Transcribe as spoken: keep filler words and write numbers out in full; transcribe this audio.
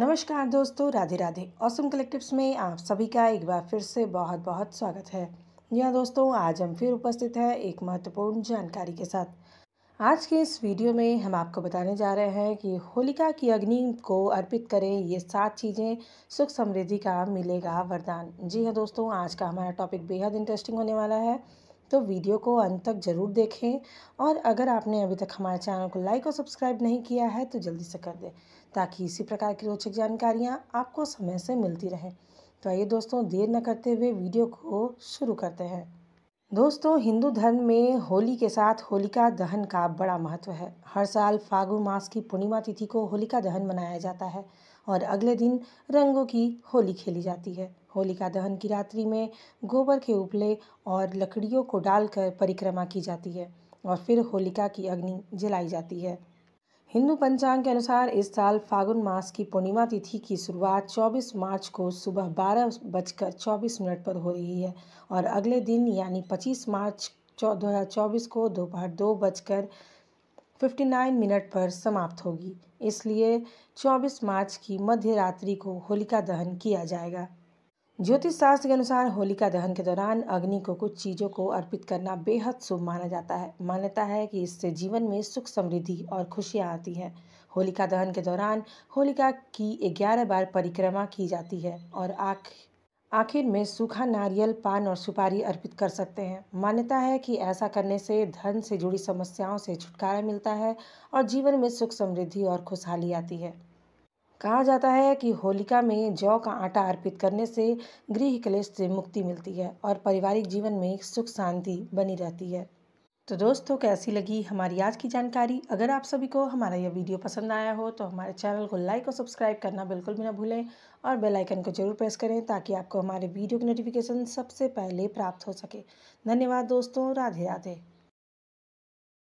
नमस्कार दोस्तों, Radhe Radhe. Awesome collectives में आप सभी का एक बार फिर से बहुत बहुत स्वागत है। यहाँ दोस्तों आज हम फिर उपस्थित हैं एक महत्वपूर्ण जानकारी के साथ। आज के इस वीडियो में हम आपको बताने जा रहे हैं कि होलिका की अग्नि को अर्पित करें, ये सात चीज़ें, सुख समृद्धि का मिलेगा वरदान। जी हाँ दोस्तों, आज का हमारा टॉपिक बेहद इंटरेस्टिंग होने वाला है, तो वीडियो को अंत तक ज़रूर देखें। और अगर आपने अभी तक हमारे चैनल को लाइक और सब्सक्राइब नहीं किया है तो जल्दी से कर दें, ताकि इसी प्रकार की रोचक जानकारियां आपको समय से मिलती रहें। तो आइए दोस्तों, देर न करते हुए वीडियो को शुरू करते हैं। दोस्तों, हिंदू धर्म में होली के साथ होलिका दहन का बड़ा महत्व है। हर साल फागुन मास की पूर्णिमा तिथि को होलिका दहन मनाया जाता है और अगले दिन रंगों की होली खेली जाती है। होलिका दहन की रात्रि में गोबर के उपले और लकड़ियों को डालकर परिक्रमा की जाती है और फिर होलिका की अग्नि जलाई जाती है। हिंदू पंचांग के अनुसार इस साल फागुन मास की पूर्णिमा तिथि की शुरुआत चौबीस मार्च को सुबह बारह बजकर चौबीस मिनट पर हो रही है और अगले दिन यानी पच्चीस मार्च दो हज़ार चौबीस को दोपहर दो बजकर फिफ्टी नाइन मिनट पर समाप्त होगी। इसलिए चौबीस मार्च की मध्य रात्रि को होलिका दहन किया जाएगा। ज्योतिष शास्त्र के अनुसार होलिका दहन के दौरान अग्नि को कुछ चीज़ों को अर्पित करना बेहद शुभ माना जाता है। मान्यता है कि इससे जीवन में सुख समृद्धि और खुशियां आती हैं। होलिका दहन के दौरान होलिका की ग्यारह बार परिक्रमा की जाती है और आख आखिर में सूखा नारियल, पान और सुपारी अर्पित कर सकते हैं। मान्यता है कि ऐसा करने से धन से जुड़ी समस्याओं से छुटकारा मिलता है और जीवन में सुख समृद्धि और खुशहाली आती है। कहा जाता है कि होलिका में जौ का आटा अर्पित करने से गृह क्लेश से मुक्ति मिलती है और पारिवारिक जीवन में सुख शांति बनी रहती है। तो दोस्तों, कैसी लगी हमारी आज की जानकारी? अगर आप सभी को हमारा यह वीडियो पसंद आया हो तो हमारे चैनल को लाइक और सब्सक्राइब करना बिल्कुल भी ना भूलें और बेल आइकन को जरूर प्रेस करें, ताकि आपको हमारे वीडियो की नोटिफिकेशन सबसे पहले प्राप्त हो सके। धन्यवाद दोस्तों, राधे राधे।